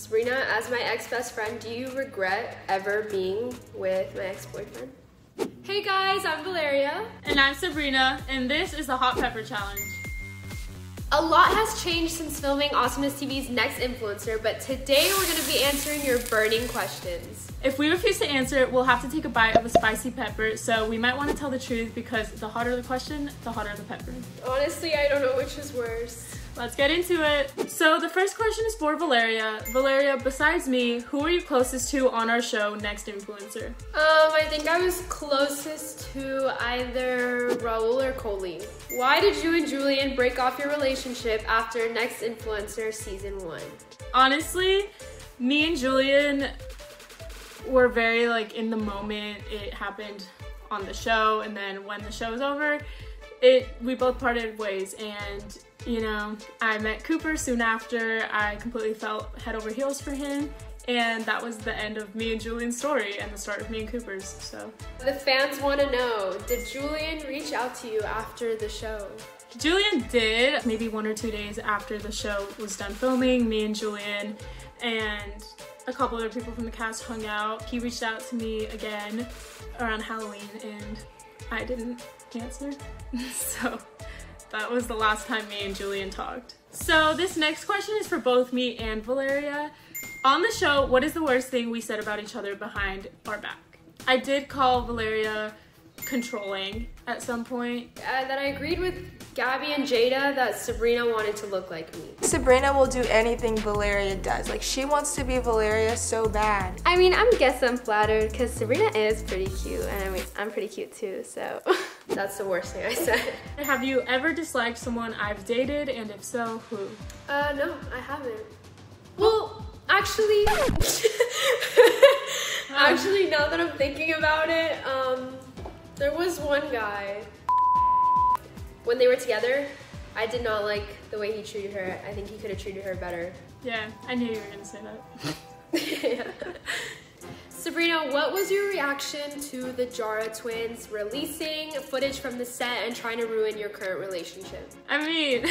Sabrina, as my ex-best friend, do you regret ever being with my ex-boyfriend? Hey guys, I'm Valeria. And I'm Sabrina, and this is the Hot Pepper Challenge. A lot has changed since filming Awesomeness TV's Next Influencer, but today we're gonna be answering your burning questions. If we refuse to answer, we'll have to take a bite of a spicy pepper, so we might wanna tell the truth because the hotter the question, the hotter the pepper. Honestly, I don't know which is worse. Let's get into it. So the first question is for Valeria. Valeria, besides me, who are you closest to on our show, Next Influencer? I think I was closest to either Raul or Colie. Why did you and Julian break off your relationship after Next Influencer season 1? Honestly, me and Julian were very in the moment. It happened on the show, and then when the show was over, we both parted ways, and you know, I met Cooper soon after. I completely fell head over heels for him, and that was the end of me and Julian's story and the start of me and Cooper's, so. The fans want to know, did Julian reach out to you after the show? Julian did. Maybe 1 or 2 days after the show was done filming, me and Julian and a couple other people from the cast hung out. He reached out to me again around Halloween, and I didn't answer, so. That was the last time me and Julian talked. So this next question is for both me and Valeria. On the show, what is the worst thing we said about each other behind our back? I did call Valeria controlling at some point. That I agreed with Gaby and Jada that Sabrina wanted to look like me. Sabrina will do anything Valeria does. Like, she wants to be Valeria so bad. I mean, I guess I'm flattered because Sabrina is pretty cute, and I mean, I'm pretty cute too, so. That's the worst thing I said. Have you ever disliked someone I've dated, and if so, who? No, I haven't. Well, actually, actually, now that I'm thinking about it, there was one guy. When they were together, I did not like the way he treated her. I think he could have treated her better. Yeah, I knew you were gonna say that. Yeah. Sabrina, what was your reaction to the Jara twins releasing footage from the set and trying to ruin your current relationship? I mean,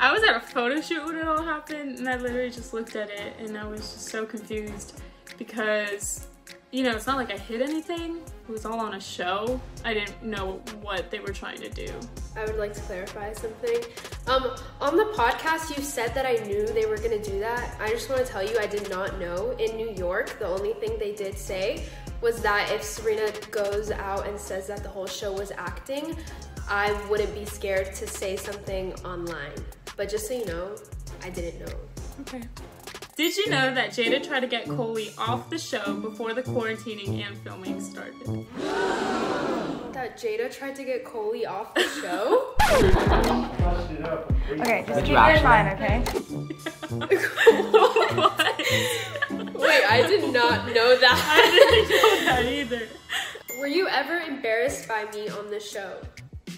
I was at a photo shoot when it all happened, and I literally just looked at it and I was just so confused because, you know, it's not like I hid anything. It was all on a show. I didn't know what they were trying to do. I would like to clarify something. On the podcast, you said that I knew they were gonna do that. I just wanna tell you, I did not know. In New York, the only thing they did say was that if Sabrina goes out and says that the whole show was acting, I wouldn't be scared to say something online. But just so you know, I didn't know. Okay. Did you know that Jada tried to get Colie off the show before the quarantining and filming started? That Jada tried to get Colie off the show? Okay, just keep your mind, okay? What? Wait, I did not know that. I didn't know that either. Were you ever embarrassed by me on the show?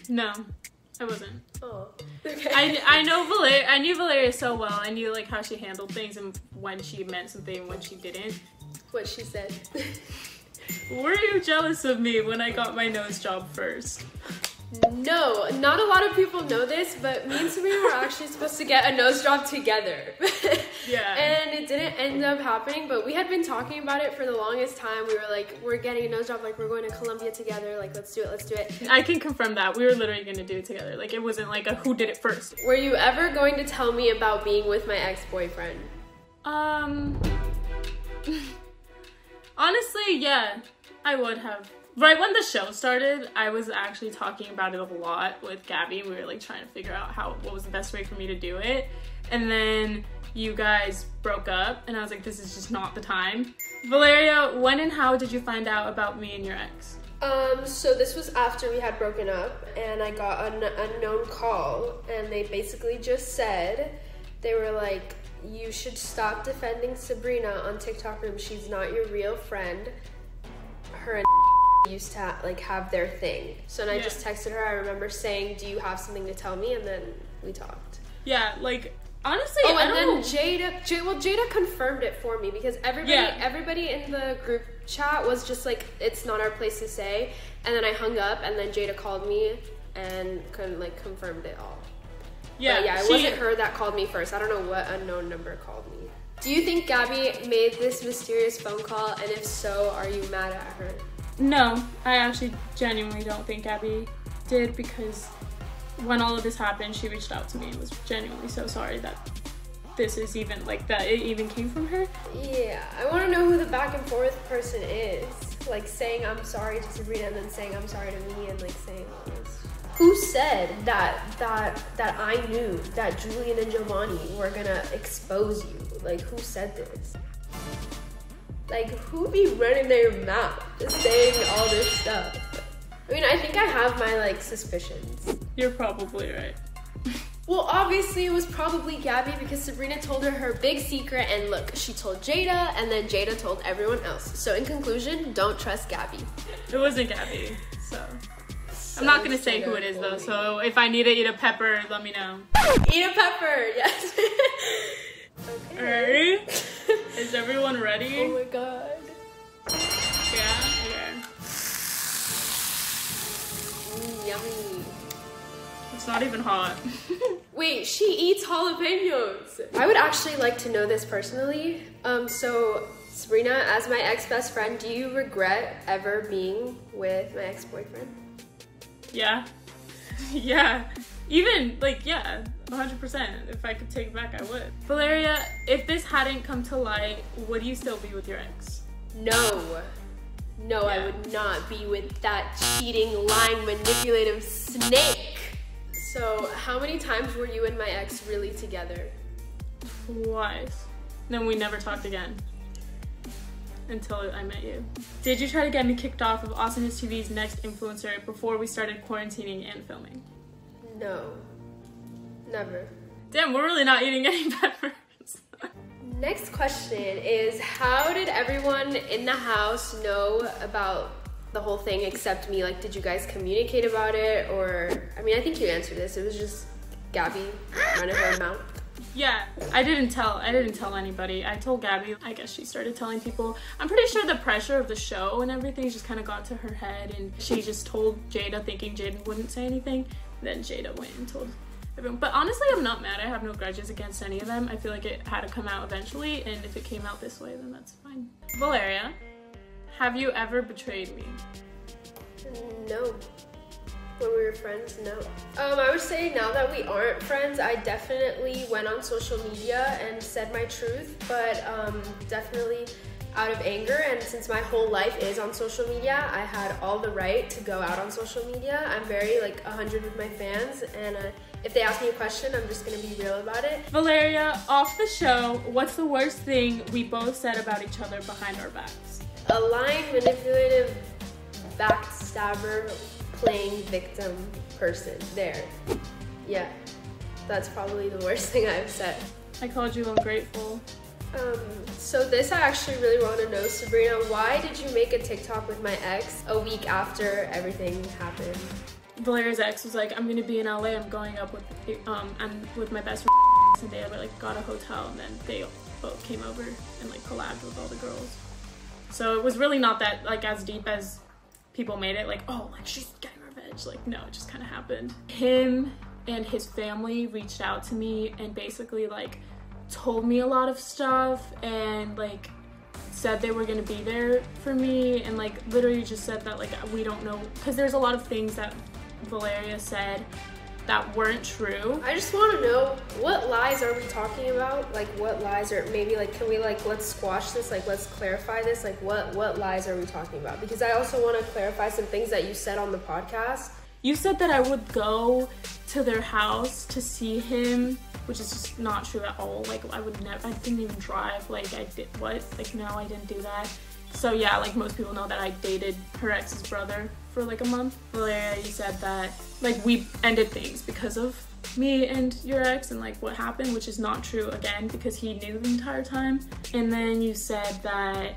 No, I wasn't. Oh. Okay. I knew Valeria so well. I knew how she handled things and when she meant something and when she didn't. What she said. Were you jealous of me when I got my nose job first? No, not a lot of people know this, but me and Sabrina were actually supposed to get a nose job together. Yeah. And it didn't end up happening, but we had been talking about it for the longest time. We were like, we're getting a nose job, we're going to Colombia together, let's do it, let's do it. I can confirm that. We were literally gonna do it together. It wasn't a who did it first. Were you ever going to tell me about being with my ex-boyfriend? Honestly, yeah, I would have. Right when the show started, I was actually talking about it a lot with Gaby. We were trying to figure out what was the best way for me to do it. And then you guys broke up and I was like, this is just not the time. Valeria, when and how did you find out about me and your ex? So this was after we had broken up, and I got an unknown call, and they basically just said, they were like, you should stop defending Sabrina on TikTok room. She's not your real friend. Her and used to have their thing. So then I just texted her. I remember saying, do you have something to tell me? And then we talked. Yeah, honestly, oh, and then Jada confirmed it for me because everybody in the group chat was just it's not our place to say. And then I hung up, and then Jada called me and confirmed it all. Yeah, but yeah, it wasn't her that called me first. I don't know what unknown number called me. Do you think Gaby made this mysterious phone call, and if so, are you mad at her? No, I actually genuinely don't think Gaby did, because when all of this happened, she reached out to me and was genuinely so sorry that this is even, like, that it even came from her. Yeah, I want to know who the back and forth person is. Like, saying I'm sorry to Sabrina and then saying I'm sorry to me and, like, saying all this. Who said that I knew that Julian and Jovani were gonna expose you? Like, who said this? Like, who be running their mouth just saying all this stuff? I mean, I think I have my, like, suspicions. You're probably right. Well, obviously it was probably Gaby, because Sabrina told her her big secret, and look, she told Jada, and then Jada told everyone else. So in conclusion, don't trust Gaby. It wasn't Gaby, so I'm not gonna say who it is though, so if I need to eat a pepper, let me know. Eat a pepper, yes. Okay. Is everyone ready? Oh my god. Yeah? Okay. Mm, yummy. It's not even hot. Wait, she eats jalapenos. I would actually like to know this personally. So Sabrina, as my ex-best friend, do you regret ever being with my ex-boyfriend? Yeah. Yeah. Even, like, yeah, 100%. If I could take it back, I would. Valeria, if this hadn't come to light, would you still be with your ex? No. No, yeah. I would not be with that cheating, lying, manipulative snake. So, how many times were you and my ex really together? Twice. Then we never talked again. Until I met you. Did you try to get me kicked off of Awesomeness TV's Next Influencer before we started quarantining and filming? No. Never. Damn, we're really not eating any peppers. Next question is, how did everyone in the house know about the whole thing except me? Like, did you guys communicate about it? Or, I mean, I think you answered this. It was just Gaby running her mouth. Yeah, I didn't tell anybody. I told Gaby. I guess she started telling people. I'm pretty sure the pressure of the show and everything just kind of got to her head, and she just told Jada, thinking Jada wouldn't say anything. Then Jada went and told everyone. But honestly, I'm not mad. I have no grudges against any of them. I feel like it had to come out eventually, and if it came out this way, then that's fine. Valeria, have you ever betrayed me? No. When we were friends, no. I would say now that we aren't friends, I definitely went on social media and said my truth, but definitely out of anger. And since my whole life is on social media, I had all the right to go out on social media. I'm very, like, 100 with my fans, and if they ask me a question, I'm just gonna be real about it. Valeria, off the show, what's the worst thing we both said about each other behind our backs? A lying, manipulative, backstabber, playing victim person. There. Yeah. That's probably the worst thing I've said. I called you ungrateful. So this I actually really want to know, Sabrina. Why did you make a TikTok with my ex a week after everything happened? Valeria's ex was like, I'm going to be in LA. I'm going up with my best friend, and they ever, like, got a hotel, and then they both came over and, like, collabed with all the girls. So it was really not that, like, as deep as people made it, like, oh, like, she's getting revenge. Like, no, it just kind of happened. Him and his family reached out to me and basically, like, told me a lot of stuff, and, like, said they were gonna be there for me, and, like, literally just said that, like, we don't know, because there's a lot of things that Valeria said that weren't true. I just want to know, what lies are we talking about? Like, what lies are, maybe, like, can we, like, let's squash this, like, let's clarify this, like, what lies are we talking about? Because I also want to clarify some things that you said on the podcast. You said that I would go to their house to see him, which is just not true at all. Like, I would never, I didn't even drive, like, I did, what? Like, no, I didn't do that. So yeah, like, most people know that I dated her ex's brother for, like, a month. Valeria, you said that, like, we ended things because of me and your ex and, like, what happened, which is not true again, because he knew the entire time. And then you said that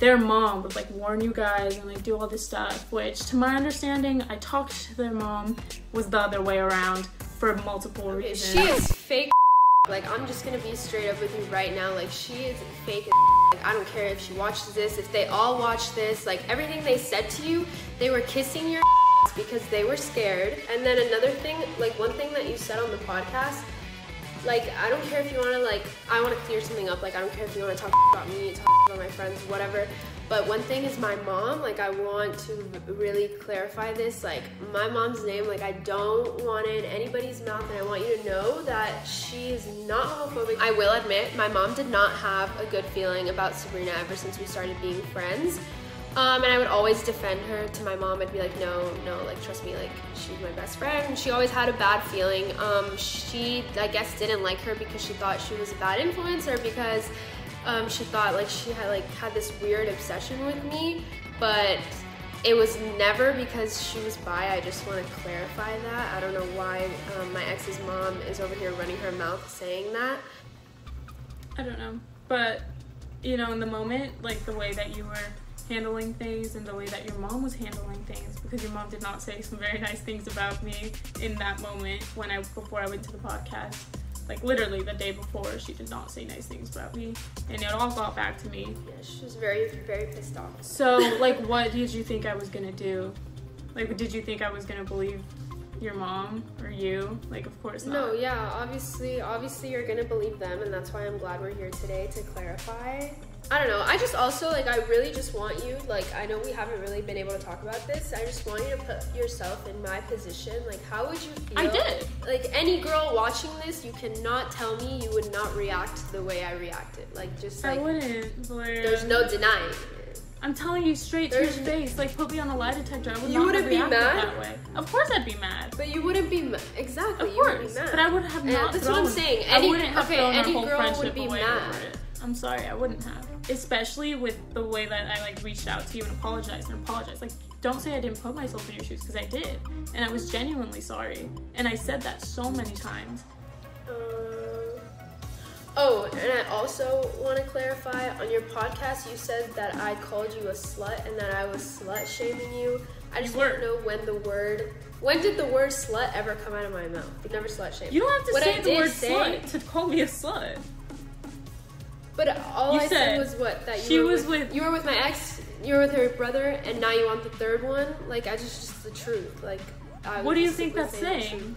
their mom would, like, warn you guys and, like, do all this stuff, which, to my understanding, I talked to their mom, was the other way around for multiple reasons. She is fake. Like, I'm just gonna be straight up with you right now. Like, she is fake as like, I don't care if she watches this, if they all watch this, like, everything they said to you, they were kissing your because they were scared. And then another thing, like, one thing that you said on the podcast Like, I don't care if you wanna, like, I wanna clear something up. Like, I don't care if you wanna talk about me, talk about my friends, whatever. But one thing is my mom. Like, I want to really clarify this. Like, my mom's name, like, I don't want it in anybody's mouth, and I want you to know that she is not homophobic. I will admit, my mom did not have a good feeling about Sabrina ever since we started being friends. And I would always defend her to my mom. I'd be like, no, like, trust me, like, she's my best friend. She always had a bad feeling. She, I guess, didn't like her because she thought she was a bad influence, or because she thought, like, she had, like, had this weird obsession with me, but it was never because she was bi. I just want to clarify that. I don't know why my ex's mom is over here running her mouth saying that. I don't know, but, you know, in the moment, like, the way that you were handling things and the way that your mom was handling things, because your mom did not say some very nice things about me in that moment when before I went to the podcast. Like, literally the day before, she did not say nice things about me, and it all got back to me. Yeah, she was very, very pissed off. So, like, what did you think I was gonna do? Like, did you think I was gonna believe your mom or you? Like, of course not. No, yeah, obviously you're gonna believe them, and that's why I'm glad we're here today to clarify. I don't know, I just also, like, I really just want you, like, I know we haven't really been able to talk about this, I just want you to put yourself in my position. Like, how would you feel? I did. Like, any girl watching this, you cannot tell me you would not react the way I reacted. Like, just, like, I wouldn't, Valeria. There's no denying it. I'm telling you straight to your face, like, put me on a lie detector, I would not react that way. Of course I'd be mad. But you wouldn't be mad. Exactly, of course, you wouldn't be mad. But I would have not that's thrown, what I'm saying. Any, I wouldn't have okay, thrown our whole girl would be mad. I'm sorry, I wouldn't have. Especially with the way that I, like, reached out to you and apologized. Like, don't say I didn't put myself in your shoes, because I did. And I was genuinely sorry. And I said that so many times. Oh, and I also want to clarify, on your podcast, you said that I called you a slut and that I was slut-shaming you. I just don't know when did the word slut ever come out of my mouth? I've never slut-shamed. You don't have to say the word slut to call me a slut. But all I said was what? That you were with... You were with my ex, you were with her brother, and now you want the third one? Like, I just the truth. Like, I what do you think that's saying?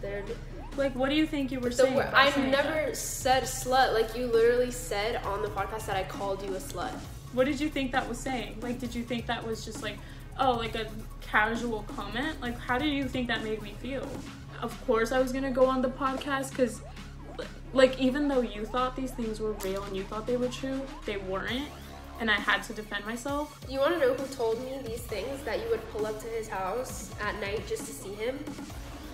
Like, what do you think you were saying? I never said slut. Like, you literally said on the podcast that I called you a slut. What did you think that was saying? Like, did you think that was just, like, oh, like a casual comment? Like, how do you think that made me feel? Of course I was gonna go on the podcast, because... Like, even though you thought these things were real and you thought they were true, they weren't, and I had to defend myself. You want to know who told me these things, that you would pull up to his house at night just to see him?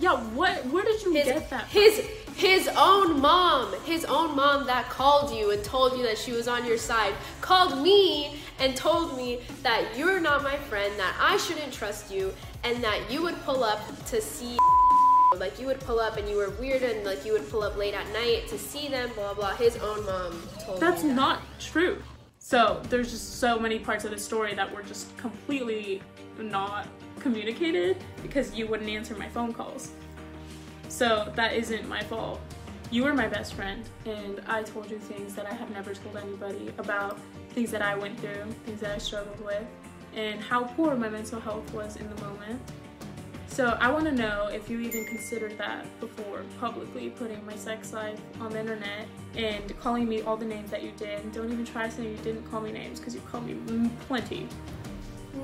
Yeah, what? Where did you get that from? His own mom that called you and told you that she was on your side, called me and told me that you're not my friend, that I shouldn't trust you, and that you would pull up to see... Like, you would pull up and you were weird, and, like, you would pull up late at night to see them, blah, blah. His own mom told me. That's not true. So there's just so many parts of the story that were just completely not communicated because you wouldn't answer my phone calls. So that isn't my fault. You were my best friend, and I told you things that I have never told anybody about, things that I went through, things that I struggled with, and how poor my mental health was in the moment. So I want to know if you even considered that before publicly putting my sex life on the internet and calling me all the names that you did. Don't even try saying you didn't call me names, because you called me plenty.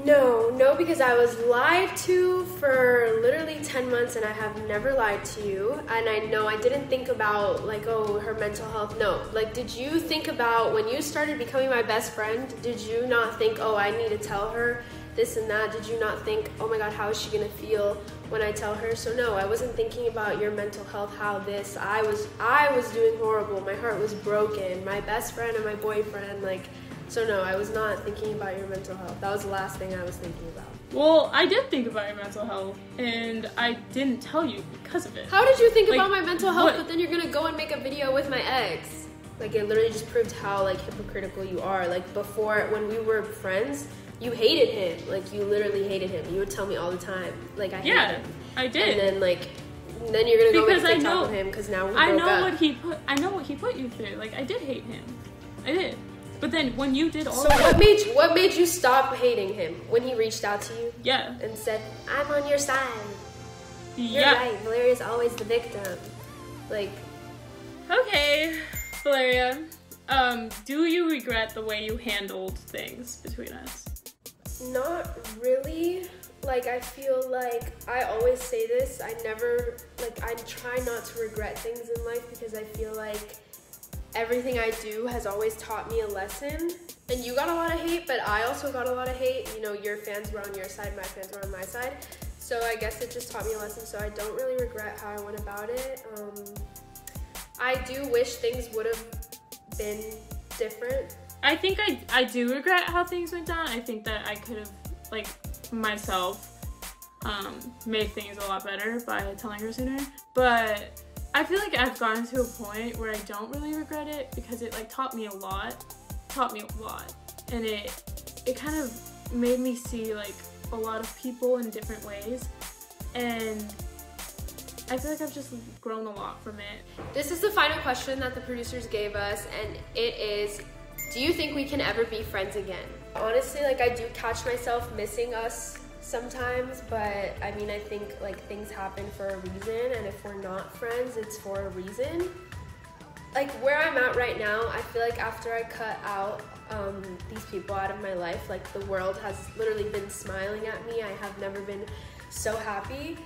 No, because I was lied to for literally 10 months and I have never lied to you. And I know I didn't think about, like, oh, her mental health. No, like, did you think about when you started becoming my best friend, did you not think, oh, I need to tell her this and that? Did you not think, oh my god, how is she gonna feel when I tell her? So no, I wasn't thinking about your mental health, how this, I was doing horrible, my heart was broken, my best friend and my boyfriend, like, so no, I was not thinking about your mental health. That was the last thing I was thinking about. Well, I did think about your mental health, and I didn't tell you because of it. How did you think, like, about my mental health, but then you're gonna go and make a video with my ex? Like, it literally just proved how, like, hypocritical you are. Like, before, when we were friends, you hated him. Like, you literally hated him. You would tell me all the time, like, I hate him. Yeah, I did. And then, like, then you're gonna go make a TikTok with him because now we're broke up. I know what he put you through. Like, I did hate him. I did. But then when you did all that. So what made you stop hating him when he reached out to you? Yeah. And said, I'm on your side. Yeah. You're right. Valeria's always the victim. Like, Okay, Valeria, do you regret the way you handled things between us? Not really. Like, I feel like I always say this, I try not to regret things in life because I feel like everything I do has always taught me a lesson. And you got a lot of hate, but I also got a lot of hate. You know, your fans were on your side, my fans were on my side. So I guess it just taught me a lesson, so I don't really regret how I went about it. I do wish things would have been different. I think I do regret how things went down. I think that I could have, like, myself made things a lot better by telling her sooner, but I feel like I've gotten to a point where I don't really regret it because it taught me a lot, and it kind of made me see a lot of people in different ways, and I feel like I've just grown a lot from it. This is the final question that the producers gave us, and it is, do you think we can ever be friends again? Honestly, I do catch myself missing us sometimes, but I mean, I think things happen for a reason, and if we're not friends, it's for a reason. Where I'm at right now, I feel like after I cut out these people out of my life, the world has literally been smiling at me. I have never been so happy.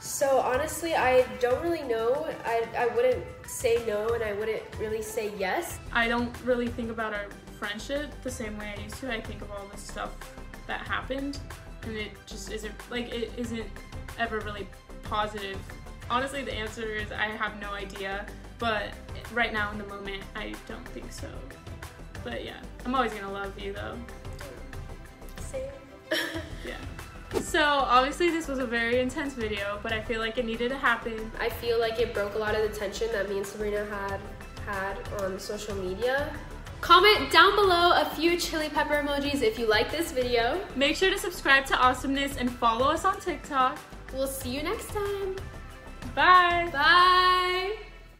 So honestly, I don't really know. I wouldn't say no, and I wouldn't really say yes. I don't really think about our friendship the same way I used to. I think of all the stuff that happened, and it just isn't, it isn't ever really positive. Honestly, the answer is I have no idea, but right now in the moment, I don't think so. But yeah, I'm always gonna love you though. Same. Yeah. So obviously this was a very intense video, but I feel like it needed to happen. I feel like it broke a lot of the tension that me and Sabrina had on social media. Comment down below a few chili pepper emojis if you like this video. Make sure to subscribe to Awesomeness and follow us on TikTok. We'll see you next time. Bye. Bye.